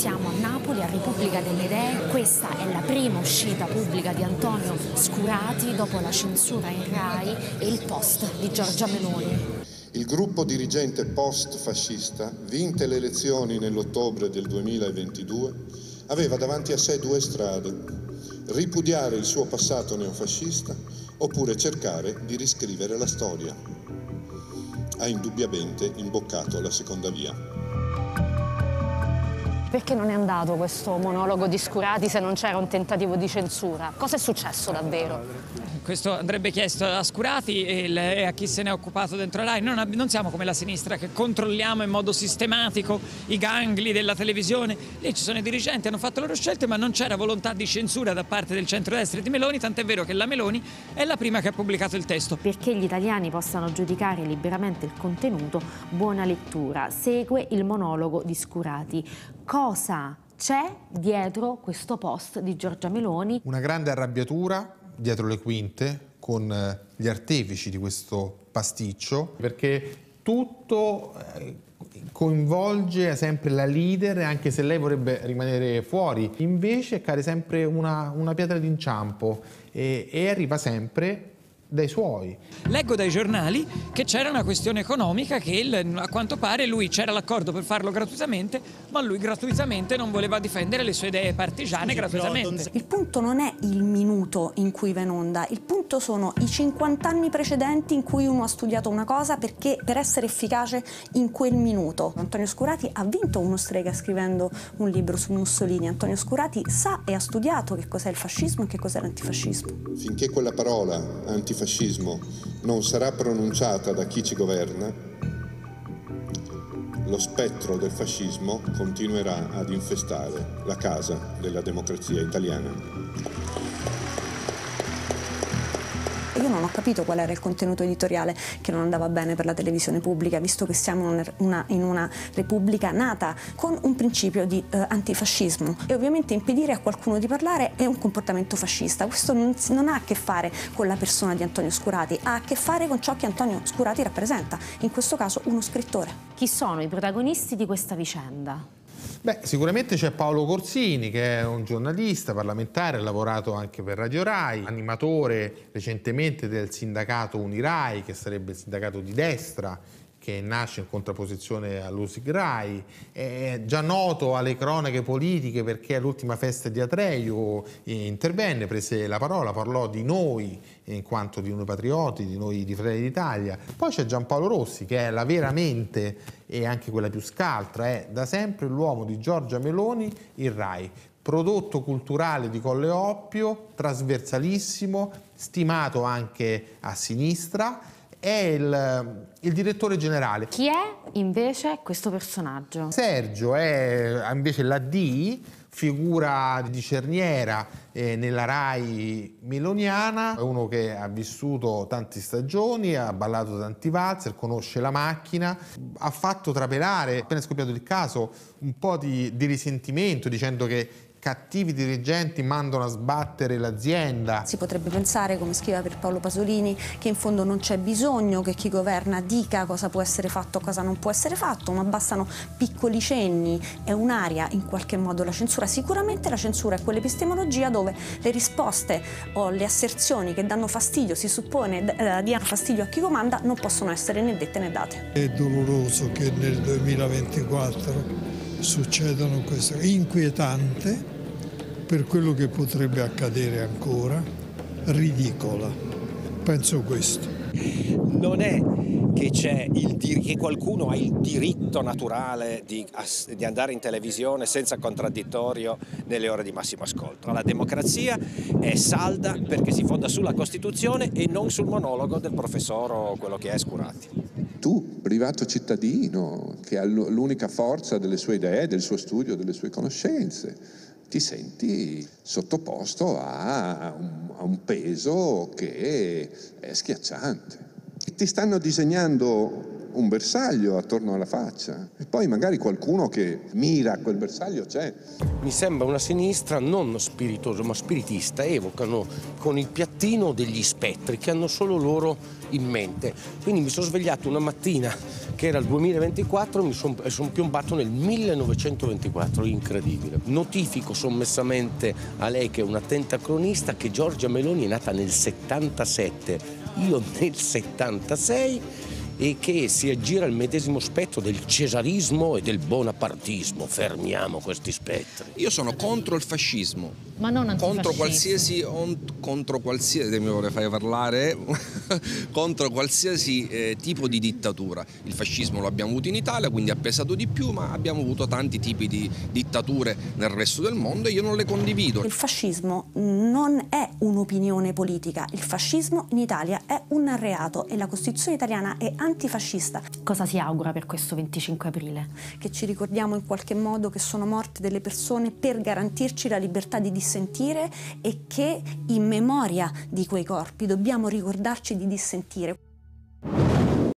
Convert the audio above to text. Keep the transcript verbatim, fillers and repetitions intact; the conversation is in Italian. siamo a Napoli, a Repubblica delle Idee. Questa è la prima uscita pubblica di Antonio Scurati dopo la censura in Rai e il post di Giorgia Meloni. Il gruppo dirigente post-fascista, vinte le elezioni nell'ottobre del duemilaventidue, aveva davanti a sé due strade: ripudiare il suo passato neofascista oppure cercare di riscrivere la storia. Ha indubbiamente imboccato la seconda via. Perché non è andato questo monologo di Scurati se non c'era un tentativo di censura? Cosa è successo davvero? Questo andrebbe chiesto a Scurati e a chi se ne è occupato dentro Rai. Non, non siamo come la sinistra, che controlliamo in modo sistematico i gangli della televisione. Lì ci sono i dirigenti, hanno fatto le loro scelte, ma non c'era volontà di censura da parte del centrodestra e di Meloni, tant'è vero che la Meloni è la prima che ha pubblicato il testo. Perché gli italiani possano giudicare liberamente il contenuto, buona lettura. Segue il monologo di Scurati. Cosa c'è dietro questo post di Giorgia Meloni? Una grande arrabbiatura dietro le quinte con gli artefici di questo pasticcio, perché tutto coinvolge sempre la leader, anche se lei vorrebbe rimanere fuori. Invece cade sempre una, una pietra d'inciampo e, e arriva sempre dai suoi. Leggo dai giornali che c'era una questione economica, che il, a quanto pare lui c'era l'accordo per farlo gratuitamente, ma lui gratuitamente non voleva difendere le sue idee partigiane. Scusi, gratuitamente. Il punto non è il minuto in cui va in onda, il punto sono i cinquant'anni precedenti in cui uno ha studiato una cosa perché per essere efficace in quel minuto. Antonio Scurati ha vinto uno strega scrivendo un libro su Mussolini. Antonio Scurati sa e ha studiato che cos'è il fascismo e che cos'è l'antifascismo. Finché quella parola antifascismo fascismo non sarà pronunciata da chi ci governa, lo spettro del fascismo continuerà ad infestare la casa della democrazia italiana. Io non ho capito qual era il contenuto editoriale che non andava bene per la televisione pubblica, visto che siamo in una, in una repubblica nata con un principio di eh, antifascismo, e ovviamente impedire a qualcuno di parlare è un comportamento fascista. Questo non, non ha a che fare con la persona di Antonio Scurati, ha a che fare con ciò che Antonio Scurati rappresenta, in questo caso uno scrittore. Chi sono i protagonisti di questa vicenda? Beh, sicuramente c'è Paolo Corsini, che è un giornalista parlamentare, ha lavorato anche per Radio Rai, animatore recentemente del sindacato Unirai, che sarebbe il sindacato di destra, che nasce in contrapposizione all'Usig Rai, è già noto alle cronache politiche perché all'ultima festa di Atreju intervenne, prese la parola, parlò di noi, in quanto di noi patrioti, di noi di Fratelli d'Italia. Poi c'è Giampaolo Rossi, che è la veramente e anche quella più scaltra, è da sempre l'uomo di Giorgia Meloni in Rai, prodotto culturale di Colle Oppio, trasversalissimo, stimato anche a sinistra, è il, il direttore generale. Chi è invece questo personaggio? Sergio è invece l'A D, figura di cerniera eh, nella Rai meloniana, è uno che ha vissuto tanti stagioni, ha ballato tanti valzer, conosce la macchina, ha fatto trapelare, appena scoppiato il caso, un po' di, di risentimento, dicendo che cattivi dirigenti mandano a sbattere l'azienda. Si potrebbe pensare, come scriveva Pierpaolo Pasolini, che in fondo non c'è bisogno che chi governa dica cosa può essere fatto o cosa non può essere fatto, ma bastano piccoli cenni. È un'area, in qualche modo, la censura. Sicuramente la censura è quell'epistemologia dove le risposte o le asserzioni che danno fastidio, si suppone eh, diano fastidio a chi comanda, non possono essere né dette né date. È doloroso che nel duemilaventiquattro succedano queste cose, inquietante per quello che potrebbe accadere ancora, ridicola, penso questo. Non è che, c'è il dir- che qualcuno ha il diritto naturale di, di andare in televisione senza contraddittorio nelle ore di massimo ascolto. La democrazia è salda perché si fonda sulla Costituzione e non sul monologo del professor o quello che è Scurati. Tu, privato cittadino, che ha l'unica forza delle sue idee, del suo studio, delle sue conoscenze, ti senti sottoposto a un, a un peso che è schiacciante. Ti stanno disegnando un bersaglio attorno alla faccia e poi magari qualcuno che mira a quel bersaglio c'è. Mi sembra una sinistra non spiritosa ma spiritista, evocano con il piattino degli spettri che hanno solo loro in mente. Quindi mi sono svegliato una mattina che era il duemilaventiquattro e son, sono piombato nel millenovecentoventiquattro, incredibile. Notifico sommessamente a lei, che è un'attenta cronista, che Giorgia Meloni è nata nel settantasette, io nel settantasei, e che si aggira il medesimo spettro del cesarismo e del bonapartismo. Fermiamo questi spettri. Io sono contro il fascismo, ma non contro qualsiasi on, contro qualsiasi mi vorrei fare parlare contro qualsiasi eh, tipo di dittatura. Il fascismo lo abbiamo avuto in Italia, quindi ha pesato di più, ma abbiamo avuto tanti tipi di dittature nel resto del mondo e io non le condivido. Il fascismo non è un'opinione politica, il fascismo in Italia è un reato e la Costituzione italiana è antifascista. Cosa si augura per questo venticinque aprile? Che ci ricordiamo in qualche modo che sono morte delle persone per garantirci la libertà di dissentire e che in memoria di quei corpi dobbiamo ricordarci di dissentire.